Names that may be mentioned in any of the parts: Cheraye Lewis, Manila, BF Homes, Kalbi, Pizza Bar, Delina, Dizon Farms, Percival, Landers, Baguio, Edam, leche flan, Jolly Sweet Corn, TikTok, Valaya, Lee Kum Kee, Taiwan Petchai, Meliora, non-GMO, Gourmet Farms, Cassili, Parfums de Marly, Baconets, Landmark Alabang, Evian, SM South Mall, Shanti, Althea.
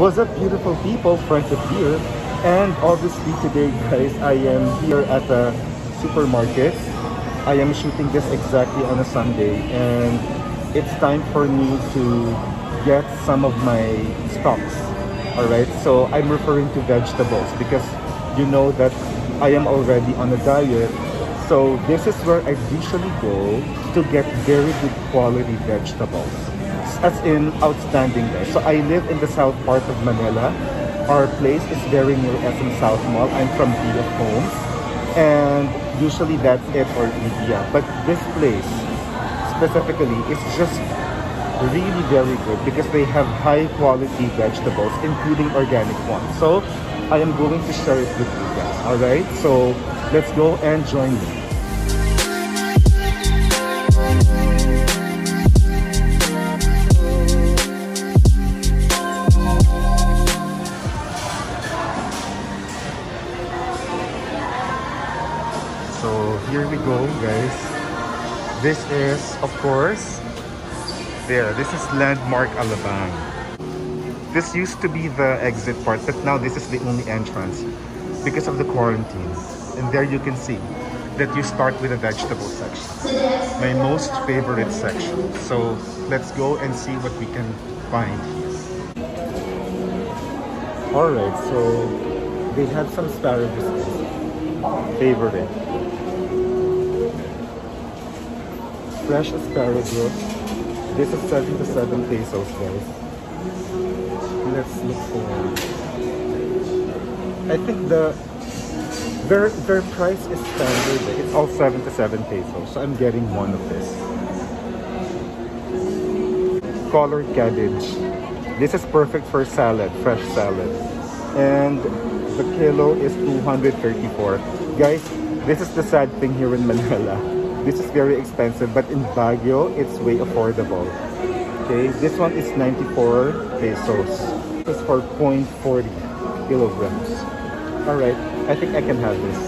What's up, beautiful people? Friends of here. And obviously today, guys, I am here at the supermarket. I am shooting this exactly on a Sunday, and it's time for me to get some of my stocks. Alright, so I'm referring to vegetables because you know that I am already on a diet. So this is where I usually go to get very good quality vegetables, as in outstanding there. So I live in the south part of Manila. Our place is very near SM South Mall. I'm from BF Homes, and usually that's it or media. But this place specifically is just really very good because they have high quality vegetables, including organic ones. So I am going to share it with you guys. Alright, so let's go and join me. So here we go, guys. This is, of course, there. This is Landmark Alabang. This used to be the exit part, but now this is the only entrance because of the quarantine. And there you can see that you start with a vegetable section, my most favorite section. So let's go and see what we can find here. Alright, so they have some asparagus. Favorite. Fresh asparagus. This is 77 pesos, guys. Let's look for. I think their price is standard. It's all 77 pesos, so I'm getting one of this. Colored cabbage. This is perfect for salad, fresh salad. And the kilo is 234. Guys, this is the sad thing here in Manila. This is very expensive, but in Baguio, it's way affordable. Okay, this one is 94 pesos. It's for 0.40 kilograms. Alright, I think I can have this.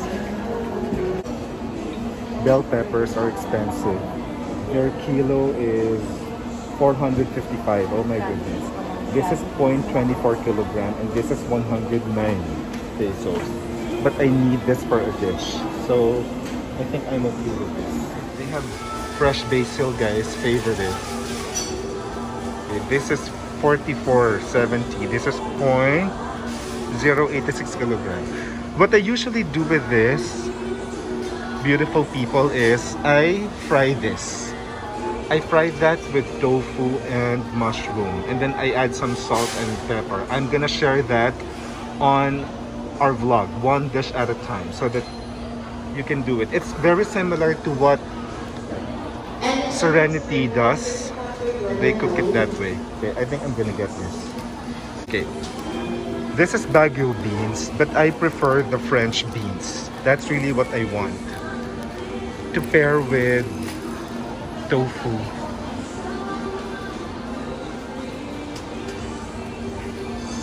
Bell peppers are expensive. Their kilo is 455. Oh my goodness. This is 0.24 kilogram and this is 109 pesos. But I need this for a dish. So I think I'm okay with this. They have fresh basil, guys, favorite. Okay, this is 44.70. This is 0.086 kilograms. What I usually do with this, beautiful people, is I fry this. I fry that with tofu and mushroom, and then I add some salt and pepper. I'm gonna share that on our vlog, one dish at a time, so that you can do it. It's very similar to what Serenity does. They cook it that way. Okay, I think I'm gonna get this. Okay. This is Baguio beans, but I prefer the French beans. That's really what I want to pair with tofu.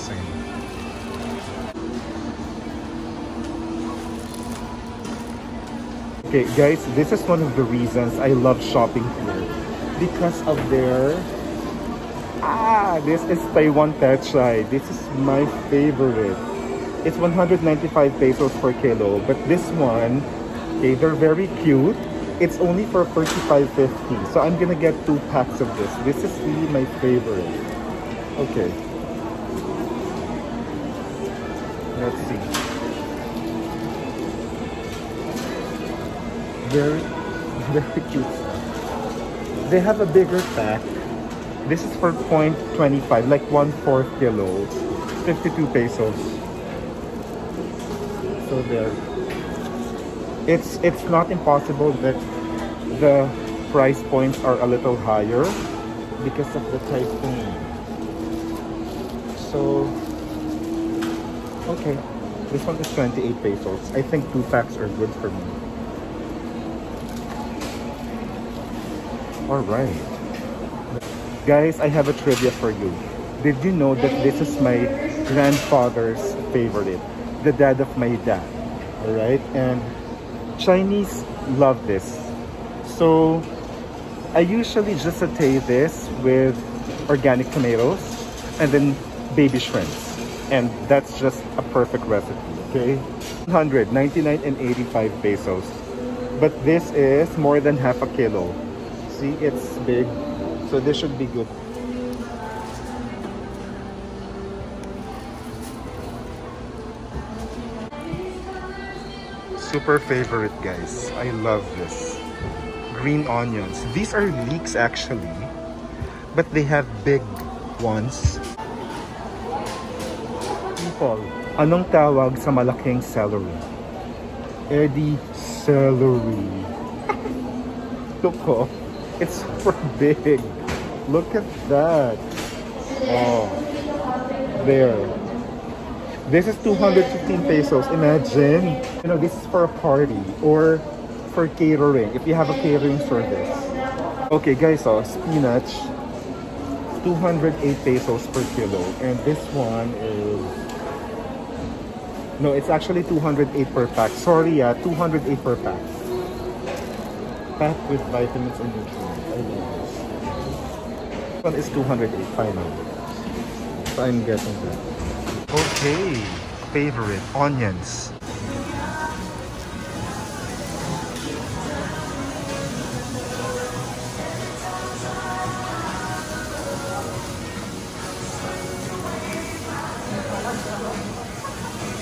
Same. Okay, guys, this is one of the reasons I love shopping here, because of their this is Taiwan Petchai. This is my favorite. It's 195 pesos per kilo, but this one, okay, they're very cute. It's only for 35.50, so I'm gonna get 2 packs of this. This is really my favorite. Okay. Let's see. Very, very cute stuff. They have a bigger pack. This is for 0.25, like 1/4 kilo, 52 pesos. So there. It's not impossible that the price points are a little higher because of the typhoon. So, okay. This one is 28 pesos. I think 2 packs are good for me. Alright. Guys, I have a trivia for you. Did you know that this is my grandfather's favorite? The dad of my dad. Alright? And Chinese love this, so I usually just saute this with organic tomatoes and then baby shrimps. And that's just a perfect recipe, okay? 199 and 85 pesos. But this is more than half a kilo. See, it's big. So this should be good. Super favorite, guys. I love this. Green onions. These are leeks actually, but they have big ones. People, anong tawag sa malaking celery? Eddie, celery. Look, oh, it's super big. Look at that. Oh, there. This is 215 pesos. Imagine, you know, this is for a party or for catering, if you have a catering service. Okay, guys, so spinach, 208 pesos per kilo. And this one is, no, it's actually 208 per pack. Sorry, yeah, 208 per pack. Packed with vitamins and nutrients. I love this. This one is 208, finally. So I'm getting that. Okay, favorite, onions.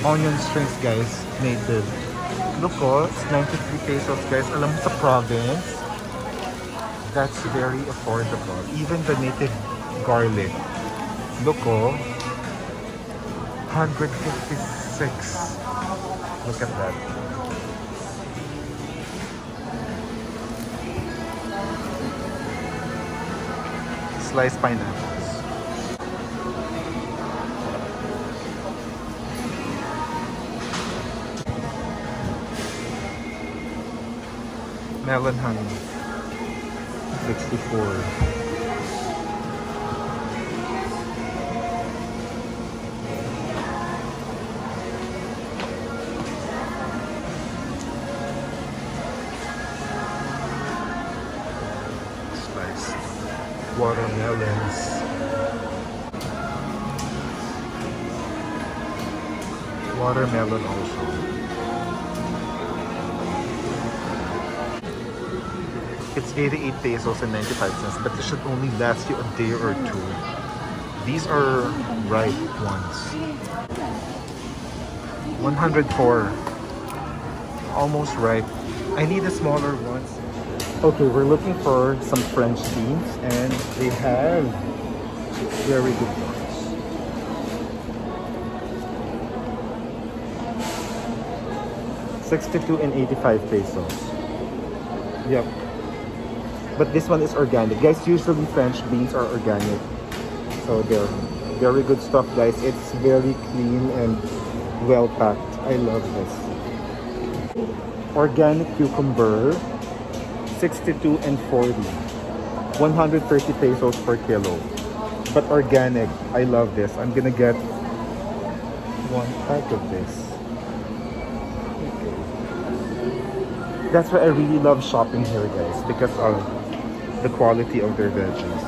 Onion strings, guys, native. Look, oh, it's 93 pesos, guys. Alam mo sa province, that's very affordable. Even the native garlic. Look, oh. 156. Look at that. Sliced pineapples. Melon honey. 64. Watermelons. Watermelon also. It's 88 pesos and 95 cents, but it should only last you a day or two. These are ripe ones. 104. Almost ripe. I need the smaller ones. Okay, we're looking for some French beans, and they have very good ones. 62 and 85 pesos. Yep. But this one is organic. Guys, usually French beans are organic. So they're very good stuff, guys. It's very clean and well packed. I love this. Organic cucumber. 62 and 40, 130 pesos per kilo, but organic. I love this. I'm gonna get one pack of this. Okay. That's why I really love shopping here, guys, because of the quality of their veggies.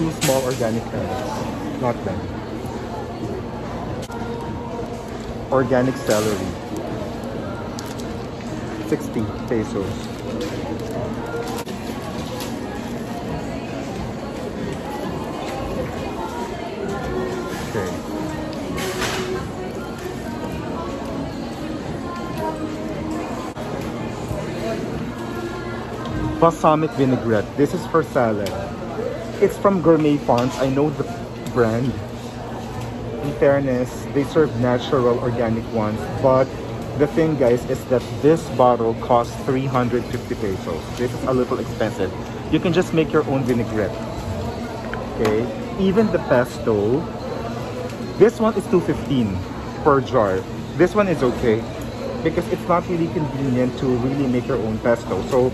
Two small organic carrots, not bad. Organic celery. 60 pesos. Okay. Balsamic vinaigrette. This is for salad. It's from Gourmet Farms. I know the brand. In fairness, they serve natural organic ones, but the thing, guys, is that this bottle costs 350 pesos. This is a little expensive. You can just make your own vinaigrette. Okay. Even the pesto. This one is 215 per jar. This one is okay because it's not really convenient to really make your own pesto. So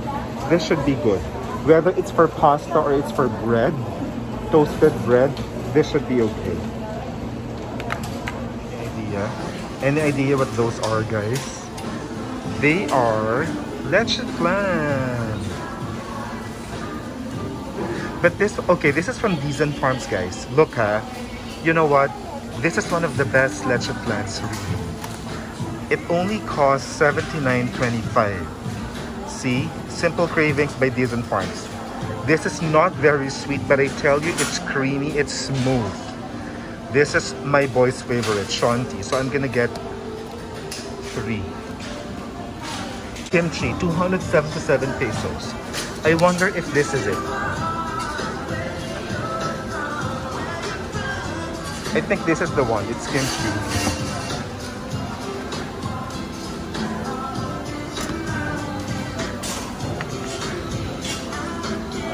this should be good. Whether it's for pasta or it's for bread, toasted bread, this should be okay. Any idea? Any idea what those are, guys? They are leche flan. But this, okay, this is from Dizon Farms, guys. Look, ha. You know what? This is one of the best leche plants. It only costs $79.25. See? Simple Cravings by Dizon Farms. This is not very sweet, but I tell you, it's creamy, it's smooth. This is my boy's favorite, Shanti. So I'm gonna get 3. Kimchi, 277 pesos. I wonder if this is it. I think this is the one, it's kimchi.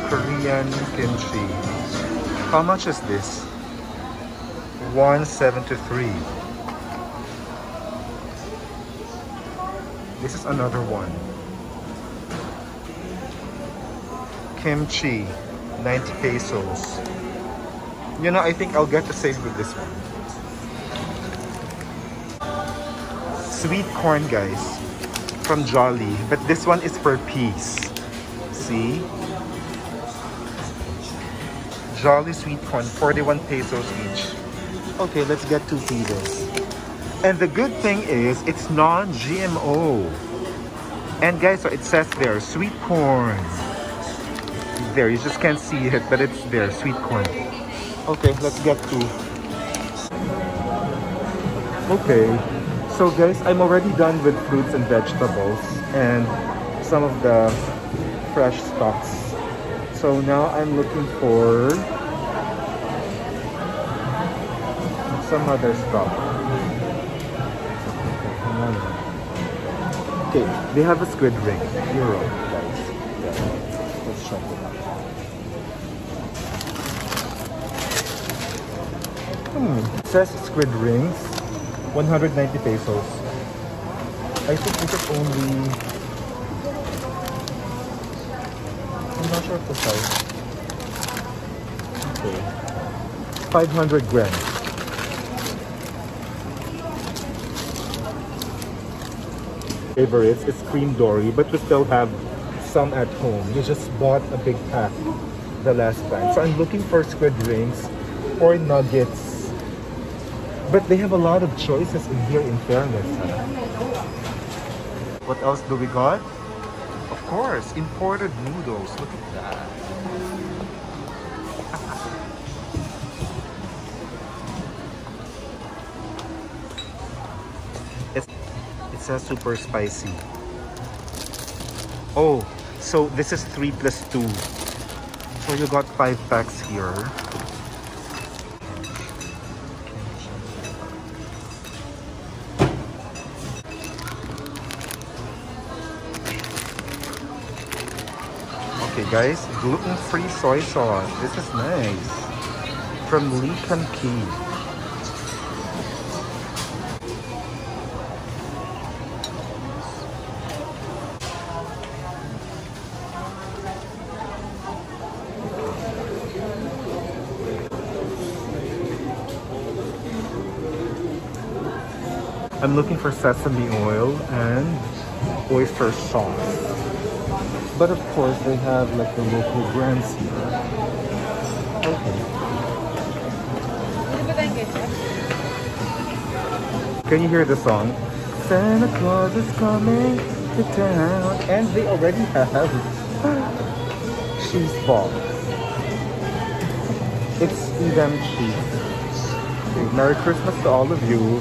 Korean kimchi. How much is this? 173. This is another one. Kimchi, 90 pesos. You know, I think I'll get the same with this one. Sweet corn, guys, from Jolly, but this one is per piece. See? Jolly Sweet Corn, 41 pesos each. Okay, let's get 2 pieces. And the good thing is, it's non-GMO. And guys, so it says there, sweet corn. There, you just can't see it, but it's there, sweet corn. Okay, let's get 2. Okay, so guys, I'm already done with fruits and vegetables and some of the fresh stocks. So now I'm looking for some other stuff. Okay, they have a squid ring. Euro, guys. Yeah. Let's check it out. It says squid rings, 190 pesos. I think this is only... not sure the size. Okay. 500 grams. Favorites is cream dory, but we still have some at home. We just bought a big pack the last time. So I'm looking for squid rings or nuggets. But they have a lot of choices in here, in fairness. What else do we got? Of course, imported noodles. Look at that. It's a super spicy. Oh, so this is 3 plus 2. So you got 5 packs here. Okay, guys, gluten-free soy sauce. This is nice. From Lee Kum Kee. I'm looking for sesame oil and oyster sauce. But of course, they have like the local brands here. Okay. Can you hear the song? Santa Claus is coming to town. And they already have cheese balls. It's Edam cheese. Okay, Merry Christmas to all of you.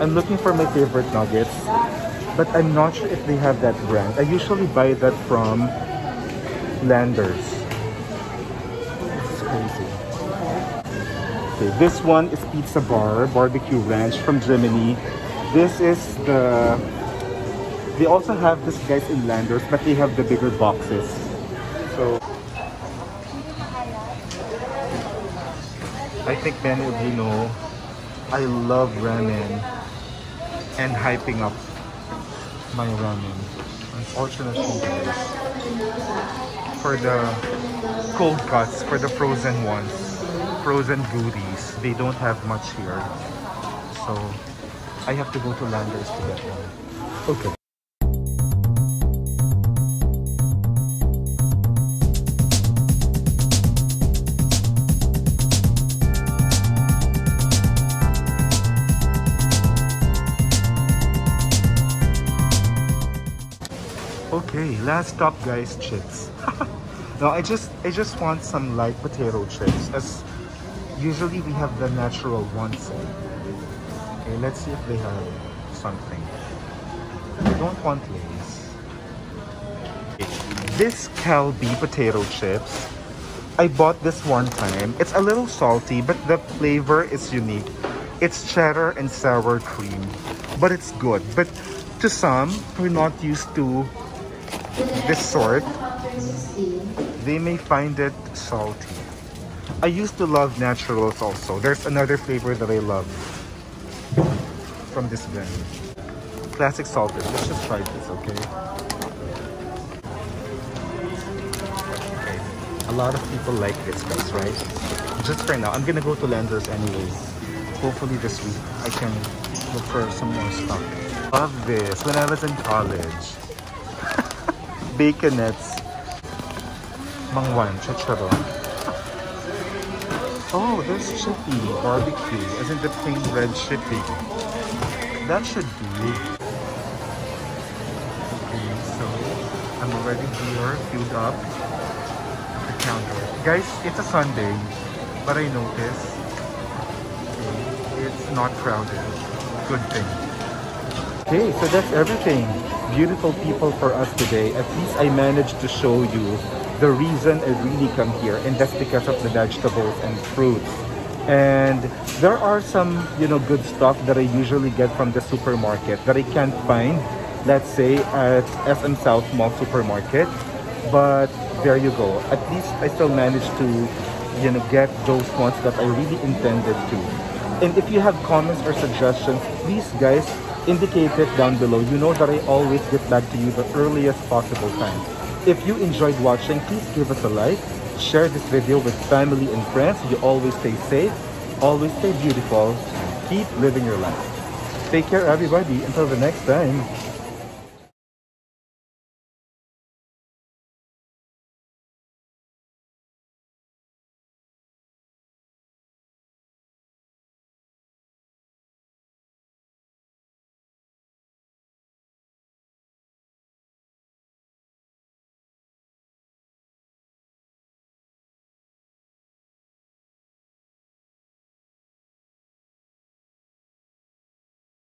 I'm looking for my favorite nuggets, but I'm not sure if they have that brand. I usually buy that from Landers. It's crazy. Okay, this one is Pizza Bar, barbecue ranch from Germany. This is the... They also have this, guys, in Landers, but they have the bigger boxes. So... I think many of you know, I love ramen and hyping up my ramen. Unfortunately, guys, for the cold cuts, for the frozen ones, frozen goodies, they don't have much here, so I have to go to Landers to get one. Okay. stop, guys, chips. No, I just want some light potato chips, as usually we have the natural ones. Okay, let's see if they have something. I don't want Lay's. This Kalbi potato chips, I bought this one time. It's a little salty, but the flavor is unique. It's cheddar and sour cream, but it's good. But to some, who are not used to this sort, they may find it salty. I used to love naturals also. There's another flavor that I love from this blend. Classic salted. Let's just try this, okay? A lot of people like this, guys, right? Just for now, I'm gonna go to Landers anyways. Hopefully this week I can look for some more stuff. Love this. When I was in college, Baconets. Mangwan, chacharo. Oh, there's chippy barbecue. Isn't the plain red chippy? That should be. Okay, so I'm already here, filled up at the counter. Guys, it's a Sunday, but I noticed it's not crowded. Good thing. Okay, so that's everything. Beautiful people for us today. At least I managed to show you the reason I really come here, and that's because of the vegetables and fruits. And there are some, you know, good stuff that I usually get from the supermarket that I can't find, let's say, at SM South Mall supermarket. But there you go. At least I still managed to, you know, get those ones that I really intended to. And if you have comments or suggestions, please, guys, indicate it down below. You know that I always get back to you the earliest possible time. If you enjoyed watching, please give us a like, share this video with family and friends. You always stay safe, always stay beautiful, keep living your life. Take care, everybody. Until the next time.